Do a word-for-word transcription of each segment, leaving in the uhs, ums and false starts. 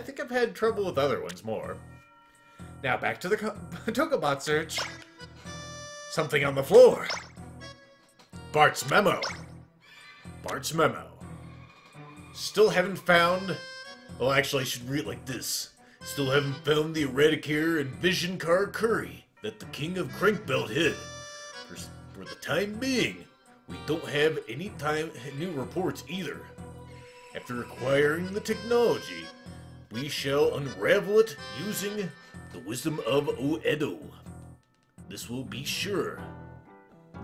I think I've had trouble with other ones more. Now back to the Tokobot search. Something on the floor. Bart's memo. Bart's memo. Still haven't found... Well, actually, I should read it like this. Still haven't found the Eraticare and Vision Car Curry that the King of Crankbelt hid. For, for the time being, we don't have any time new reports either. After acquiring the technology, we shall unravel it using the wisdom of Oedo. This will be sure.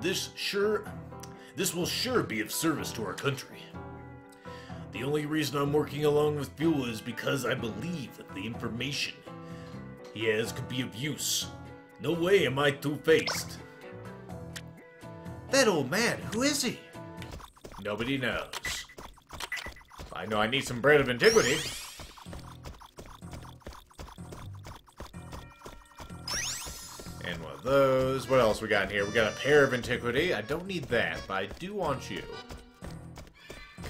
This sure... This will sure be of service to our country. The only reason I'm working along with Fuel is because I believe that the information he has could be of use. No way am I two-faced. That old man, who is he? Nobody knows. I know I need some bread of antiquity. And one of those. What else we got in here? We got a pair of antiquity. I don't need that, but I do want you.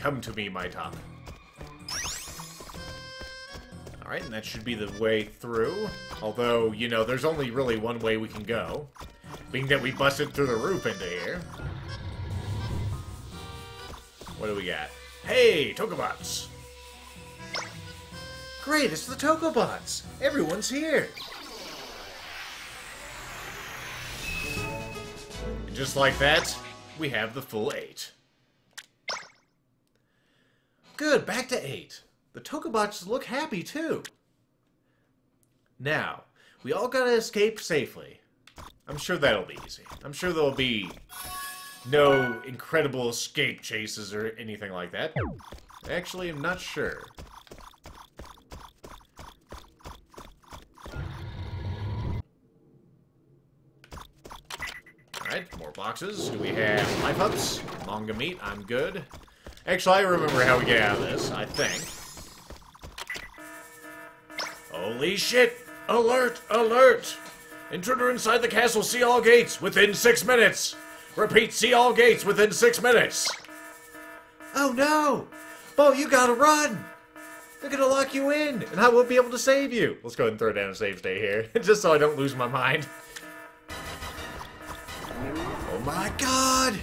Come to me, my Tommen. Alright, and that should be the way through. Although, you know, there's only really one way we can go. Being that we busted through the roof into here. What do we got? Hey, Tokobots! Great, it's the Tokobots! Everyone's here! And just like that, we have the full eight. Good, back to eight. The Tokobots look happy, too. Now, we all gotta escape safely. I'm sure that'll be easy. I'm sure there'll be no incredible escape chases or anything like that. Actually, I'm not sure. Alright, more boxes. Do we have life ups? Manga meat, I'm good. Actually, I remember how we get out of this, I think. Holy shit! Alert! Alert! Intruder inside the castle, see all gates within six minutes! Repeat, see all gates within six minutes! Oh no! Bo, you gotta run! They're gonna lock you in, and I won't be able to save you! Let's go ahead and throw down a save state here, just so I don't lose my mind. Oh my god!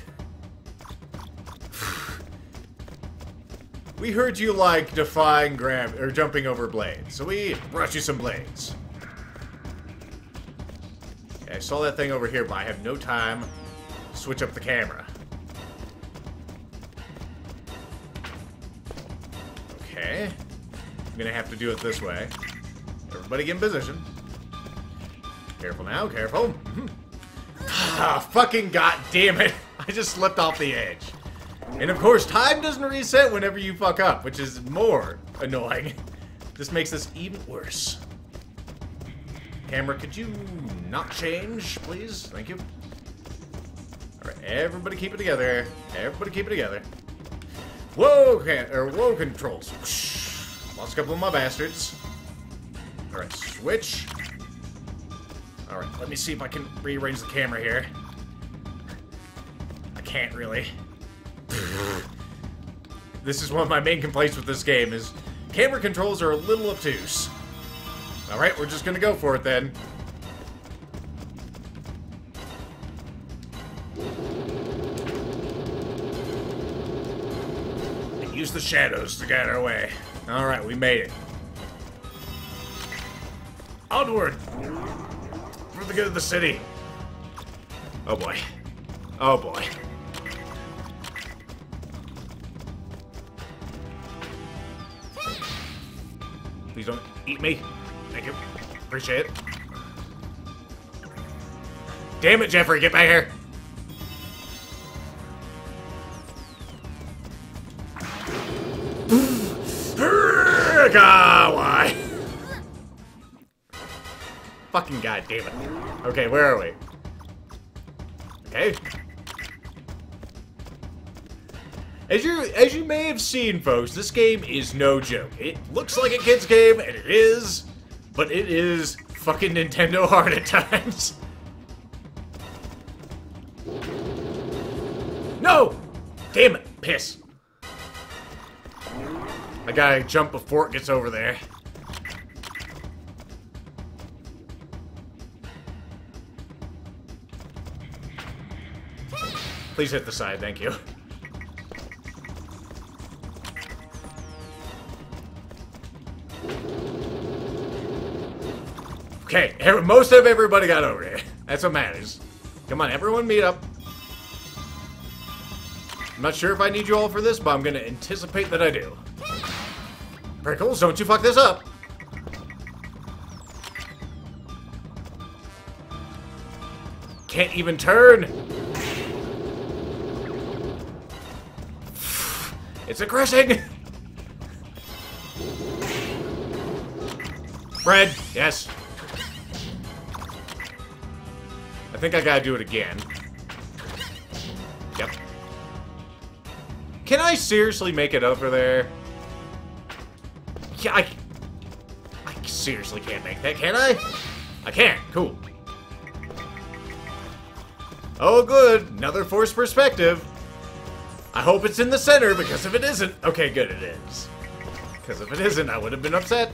We heard you like defying grab or jumping over blades, so we brought you some blades. Okay, I saw that thing over here, but I have no time to switch up the camera. Okay. I'm gonna have to do it this way. Everybody get in position. Careful now, careful. Ah, fucking goddamn it! I just slipped off the edge. And of course, time doesn't reset whenever you fuck up, which is more annoying. This makes this even worse. Camera, could you not change, please? Thank you. Alright, everybody keep it together. Everybody keep it together. Whoa, can or whoa controls. Whoosh. Lost a couple of my bastards. Alright, switch. Alright, let me see if I can rearrange the camera here. I can't really. This is one of my main complaints with this game, is camera controls are a little obtuse. Alright, we're just gonna go for it then. And use the shadows to guide our way. Alright, we made it. Onward! For the good of the city. Oh boy. Oh boy. Please don't eat me. Thank you. Appreciate it. Damn it, Jeffrey, get back here! God, why? Fucking god damn it. Okay, where are we? Okay. As you, as you may have seen, folks, this game is no joke. It looks like a kid's game, and it is, but it is fucking Nintendo hard at times. No! Damn it, piss. I gotta jump before it gets over there. Please hit the side, thank you. Okay, most of everybody got over here. That's what matters. Come on, everyone meet up. I'm not sure if I need you all for this, but I'm gonna anticipate that I do. Prickles, don't you fuck this up! Can't even turn! It's aggressing! Bread, yes. I think I gotta do it again. Yep. Can I seriously make it over there? Yeah, I, I seriously can't make that, can I? I can't. Cool. Oh, good. Another forced perspective. I hope it's in the center, because if it isn't... Okay, good, it is. Because if it isn't, I would have been upset.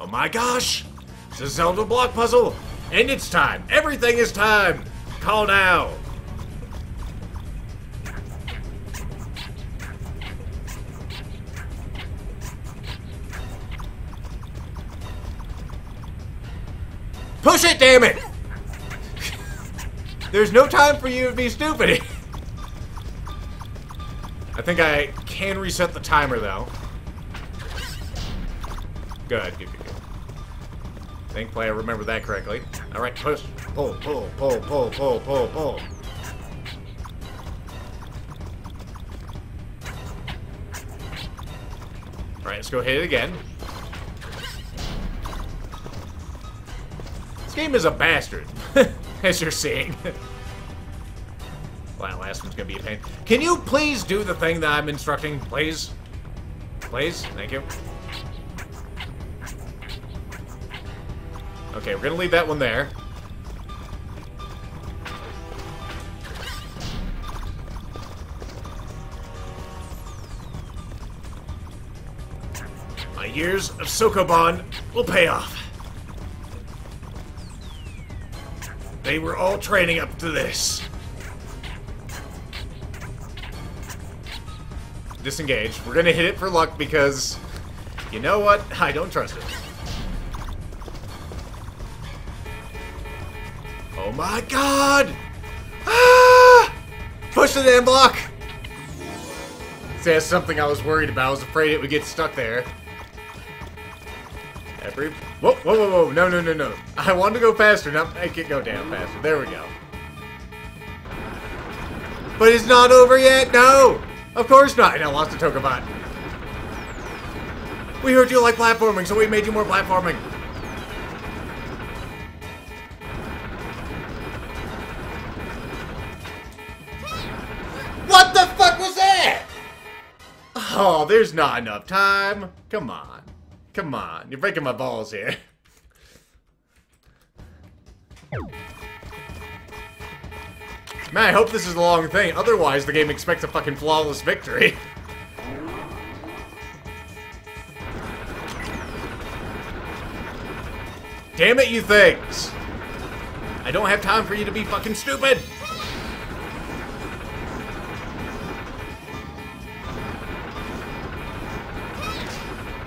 Oh my gosh! It's a Zelda block puzzle! And it's time! Everything is time! Call now! Push it, damn it! There's no time for you to be stupid. I think I can reset the timer, though. Good, good, good. I think I remember that correctly. Alright, push. Pull, pull, pull, pull, pull, pull, pull. Alright, let's go hit it again. This game is a bastard, as you're seeing. Well, that last one's gonna be a pain. Can you please do the thing that I'm instructing, please? Please? Thank you. Okay, we're gonna leave that one there. My years of Sokoban will pay off. They were all training up to this. Disengage. We're gonna hit it for luck because, you know what? I don't trust it. Oh my god! Ah! Push the damn block! See, that's something I was worried about. I was afraid it would get stuck there. Every... Whoa, whoa, whoa, whoa. No, no, no, no. I wanted to go faster, not make it go down faster. There we go. But it's not over yet! No! Of course not! And I lost a Tokobot. We heard you like platforming, so we made you more platforming. Oh, there's not enough time. Come on. Come on. You're breaking my balls here. Man, I hope this is a long thing. Otherwise, the game expects a fucking flawless victory. Damn it, you things. I don't have time for you to be fucking stupid.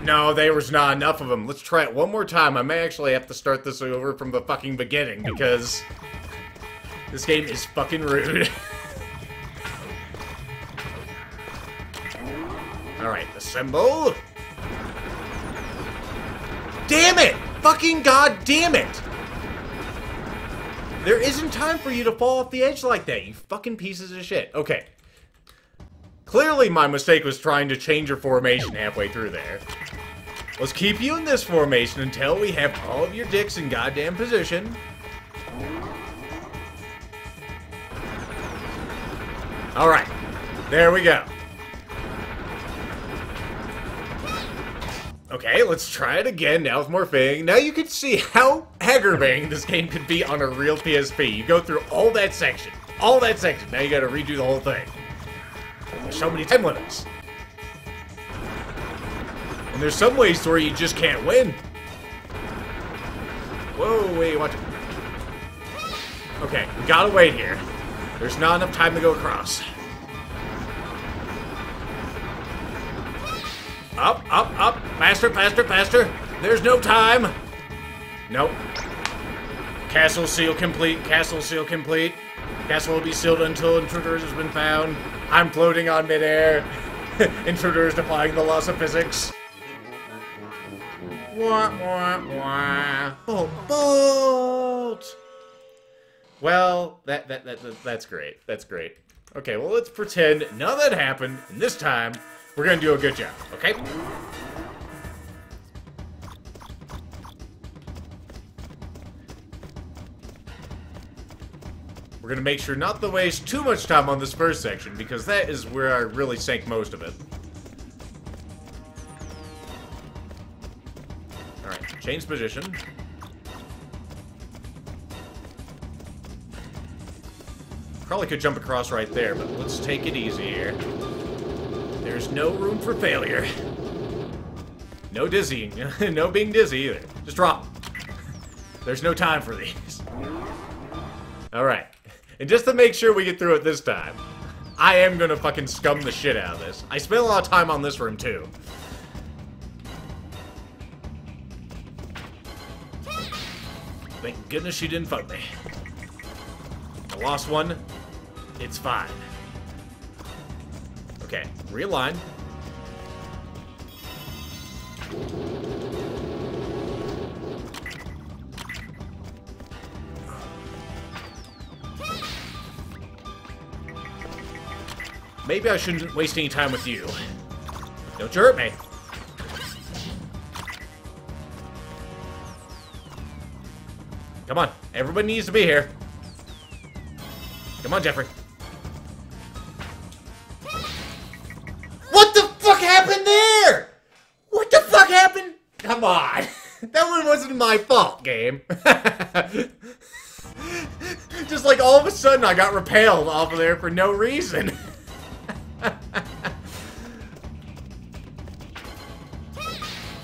No, there was not enough of them. Let's try it one more time. I may actually have to start this over from the fucking beginning because this game is fucking rude. Alright, the symbol. Damn it! Fucking god damn it! There isn't time for you to fall off the edge like that, you fucking pieces of shit. Okay. Clearly my mistake was trying to change your formation halfway through there. Let's keep you in this formation until we have all of your dicks in goddamn position. Alright. There we go. Okay, let's try it again now with more thing. Now you can see how aggravating this game could be on a real P S P. You go through all that section. All that section. Now you gotta redo the whole thing. There's so many time limits. And there's some ways to where you just can't win. Whoa, wait, watch it. Okay, we gotta wait here. There's not enough time to go across. Up, up, up. Faster, faster, faster. There's no time. Nope. Castle seal complete. Castle seal complete. Castle will be sealed until intruders has been found. I'm floating on midair. Intruders defying the laws of physics. Wah, wah, wah. Oh, bolt! Well, that, that, that, that, that's great. That's great. Okay, well, let's pretend none of that happened, and this time, we're gonna do a good job, okay? We're gonna make sure not to waste too much time on this first section, because that is where I really sank most of it. Alright, change position. Probably could jump across right there, but let's take it easy here. There's no room for failure. No dizzying. No being dizzy either. Just drop. There's no time for these. Alright. And just to make sure we get through it this time, I am gonna fucking scum the shit out of this. I spent a lot of time on this room, too. Thank goodness she didn't fuck me. I lost one. It's fine. Okay, realign. Maybe I shouldn't waste any time with you. Don't you hurt me. Come on, everybody needs to be here. Come on, Jeffrey. What the fuck happened there? What the fuck happened? Come on. That one wasn't my fault, game. Just like all of a sudden I got repelled off of there for no reason.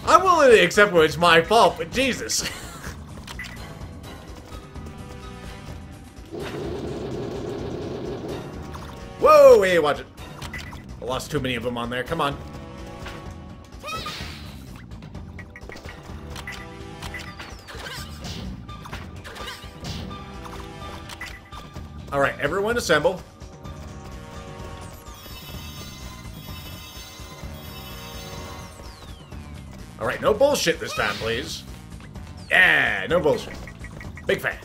I'm willing to accept when it's my fault, but Jesus. Whoa, hey, watch it. I lost too many of them on there. Come on. Alright, everyone assemble. Alright, no bullshit this time, please. Yeah, no bullshit. Big fan.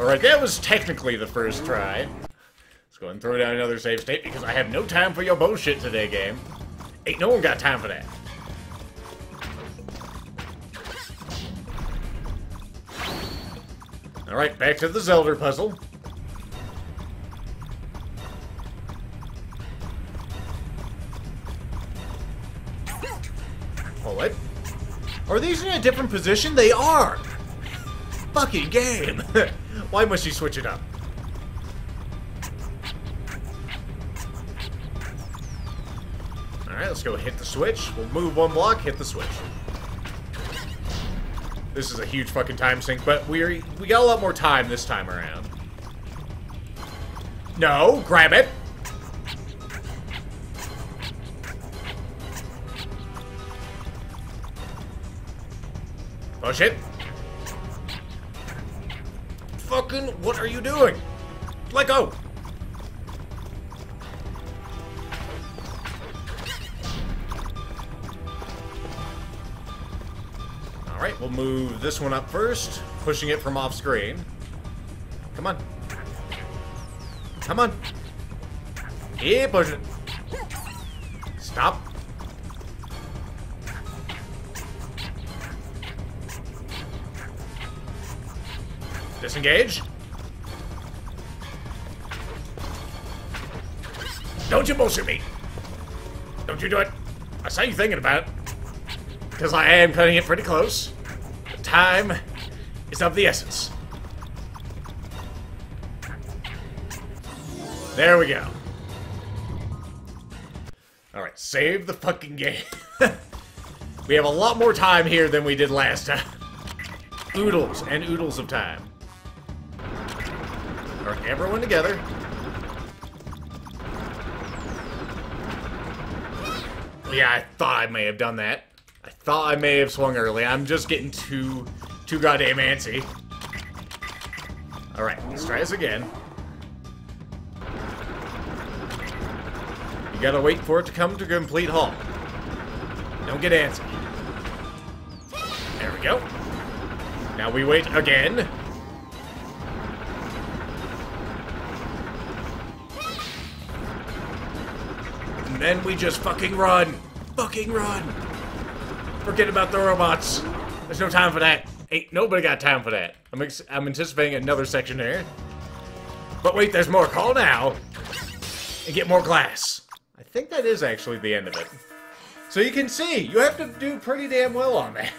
Alright, that was technically the first try. Let's go ahead and throw down another save state because I have no time for your bullshit today, game. Ain't no one got time for that. Alright, back to the Zelda puzzle. Oh, what? Are these in a different position? They are! Fucking game! Why must you switch it up? Alright, let's go hit the switch. We'll move one block, hit the switch. This is a huge fucking time sink, but we we got a lot more time this time around. No, grab it! Push it. Fucking, what are you doing? Let go! Alright, we'll move this one up first. Pushing it from off screen. Come on. Come on. Yeah, push it. Stop. Disengage. Don't you bullshit me. Don't you do it. I saw you thinking about it. Because I am cutting it pretty close. The time is of the essence. There we go. Alright, save the fucking game. We have a lot more time here than we did last time. Oodles and oodles of time. Alright, everyone together. Yeah, I thought I may have done that. I thought I may have swung early. I'm just getting too, too goddamn antsy. Alright, let's try this again. You gotta wait for it to come to complete halt. Don't get antsy. There we go. Now we wait again. And then we just fucking run. Fucking run. Forget about the robots. There's no time for that. Ain't nobody got time for that. I'm, ex I'm anticipating another section there. But wait, there's more. Call now. And get more glass. I think that is actually the end of it. So you can see, you have to do pretty damn well on that.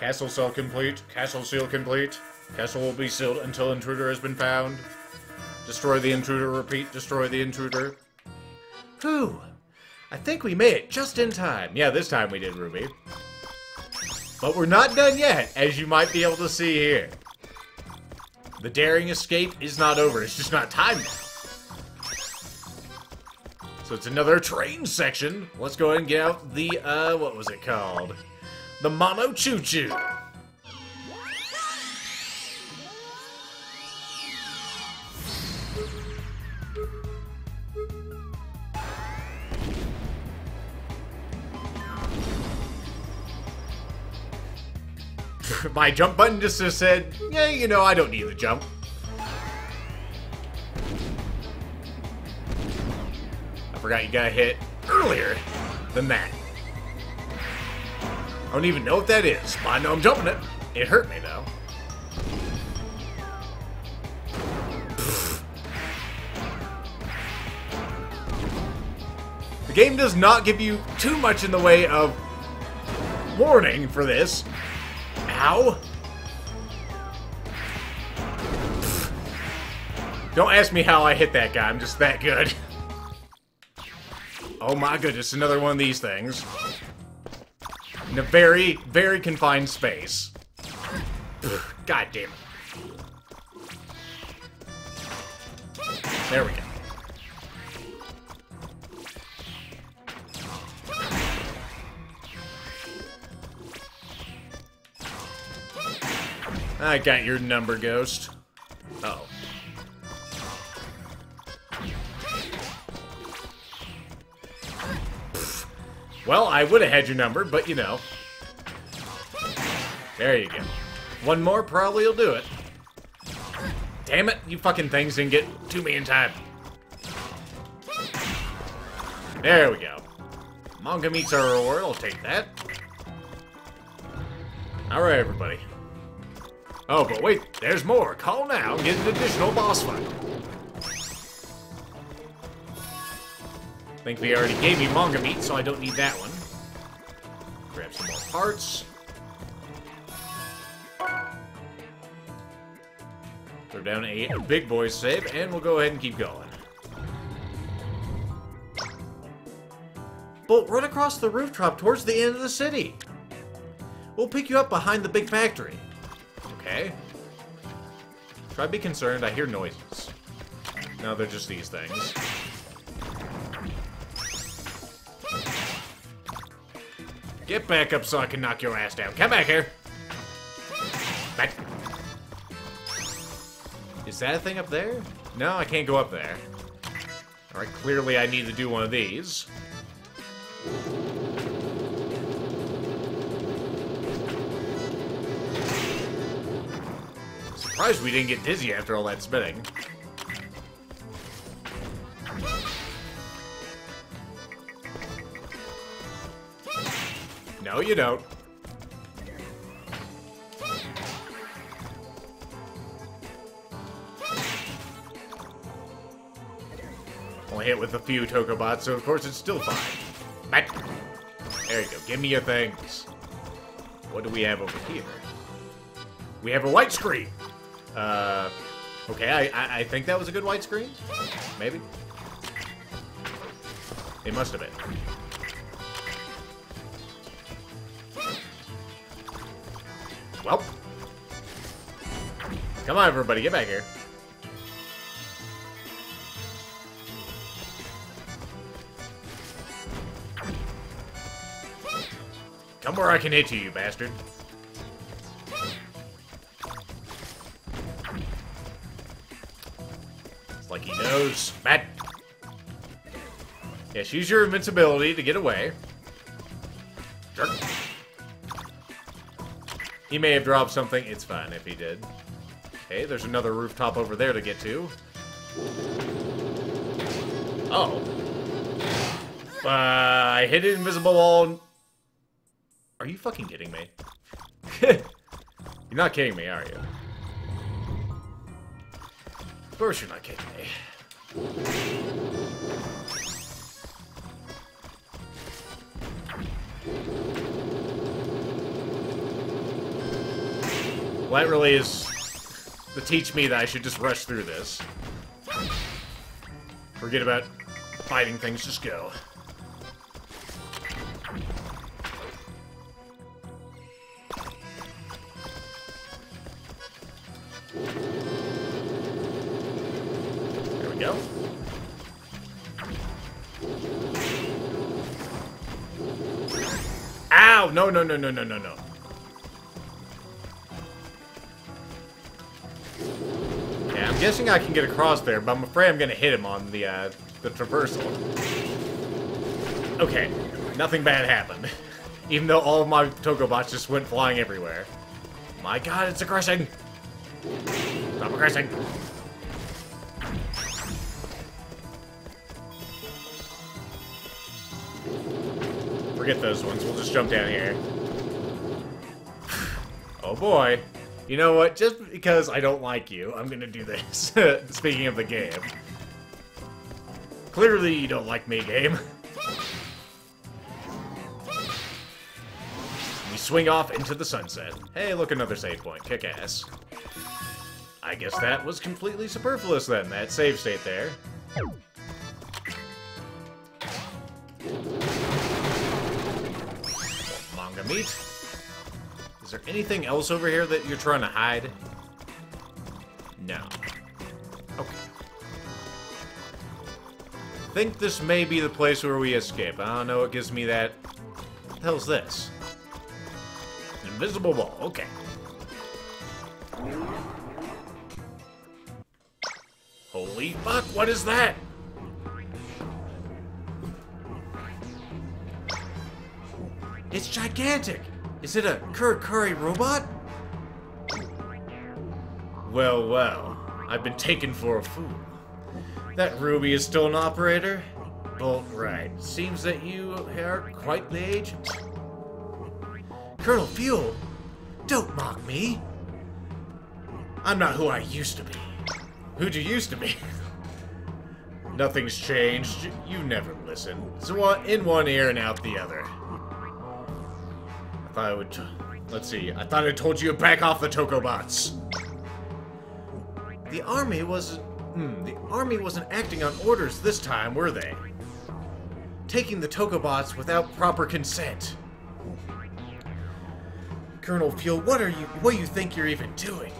Castle cell complete. Castle seal complete. Castle will be sealed until intruder has been found. Destroy the intruder. Repeat. Destroy the intruder. Whew. I think we made it just in time. Yeah, this time we did, Ruby. But we're not done yet, as you might be able to see here. The daring escape is not over. It's just not time now. So it's another train section. Let's go ahead and get out the, uh, what was it called? The Mono Choo Choo. My jump button just said, yeah, you know, I don't need the jump. Forgot you got hit earlier than that. I don't even know what that is, but I know I'm jumping it. It hurt me though. Pfft. The game does not give you too much in the way of warning for this. Ow. Pfft. Don't ask me how I hit that guy, I'm just that good. Oh my goodness, another one of these things. In a very, very confined space. God damn it. There we go. I got your number, Ghost. Uh-oh. Well, I would have had your number, but you know. There you go. One more probably will do it. Damn it, you fucking things didn't get to me in time. There we go. Manga meets our reward, I'll take that. Alright, everybody. Oh, but wait, there's more. Call now, get an additional boss fight. I think they already gave me manga meat, so I don't need that one. Grab some more parts. Throw down a big boy save, and we'll go ahead and keep going. Bolt, run across the rooftop towards the end of the city. We'll pick you up behind the big factory. Okay. Try to be concerned, I hear noises. No, they're just these things. Get back up so I can knock your ass down. Come back here. Back. Is that a thing up there? No, I can't go up there. Alright, clearly I need to do one of these. Surprised we didn't get dizzy after all that spinning. No, you don't. Only hit with a few Tokobots, so of course it's still fine. Back. There you go. Give me your things. What do we have over here? We have a white screen. Uh, okay. I I, I think that was a good white screen. Maybe. It must have been. Welp. Come on, everybody, get back here. Come where I can hit you, you bastard. It's like he knows. Matt. Yes, use your invincibility to get away. Jerk. He may have dropped something. It's fine if he did. Okay, there's another rooftop over there to get to. Oh. Uh, I hit an invisible wall. Are you fucking kidding me? You're not kidding me, are you? Of course you're not kidding me. Well, that really is to teach me that I should just rush through this. Forget about fighting things, just go. Go. Ow! No, no, no, no, no, no, no. Yeah, I'm guessing I can get across there, but I'm afraid I'm gonna hit him on the, uh, the traversal. Okay, nothing bad happened. Even though all of my Tokobots just went flying everywhere. My god, it's aggressing! Stop aggressing! Forget those ones. We'll just jump down here. Oh boy. You know what? Just because I don't like you, I'm gonna do this. Speaking of the game. Clearly you don't like me, game. We swing off into the sunset. Hey, look, another save point. Kick ass. I guess that was completely superfluous then, that save state there. Meat. Is there anything else over here that you're trying to hide? No. Okay. I think this may be the place where we escape. I don't know, it gives me that... What the hell's this? An invisible wall, okay. Holy fuck, what is that? It's gigantic! Is it a Kurt Curry robot? Well, well. I've been taken for a fool. That Ruby is still an operator? Bolt right. Seems that you are quite the agent. Colonel Fuel! Don't mock me! I'm not who I used to be. Who'd you used to be? Nothing's changed. You never listen. It's in one ear and out the other. I thought I would... Let's see. I thought I told you to back off the Tokobots. The army wasn't... Hmm. The army wasn't acting on orders this time, were they? Taking the Tokobots without proper consent. Colonel Fuel, what are you... What do you think you're even doing?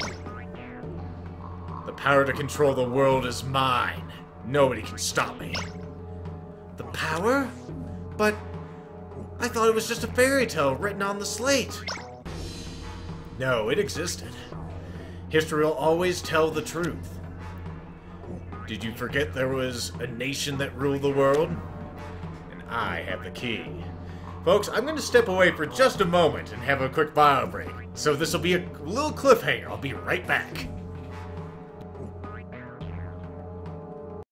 The power to control the world is mine. Nobody can stop me. The power? But... I thought it was just a fairy tale written on the slate. No, it existed. History will always tell the truth. Did you forget there was a nation that ruled the world? And I have the key. Folks, I'm going to step away for just a moment and have a quick bio break. So this will be a little cliffhanger. I'll be right back.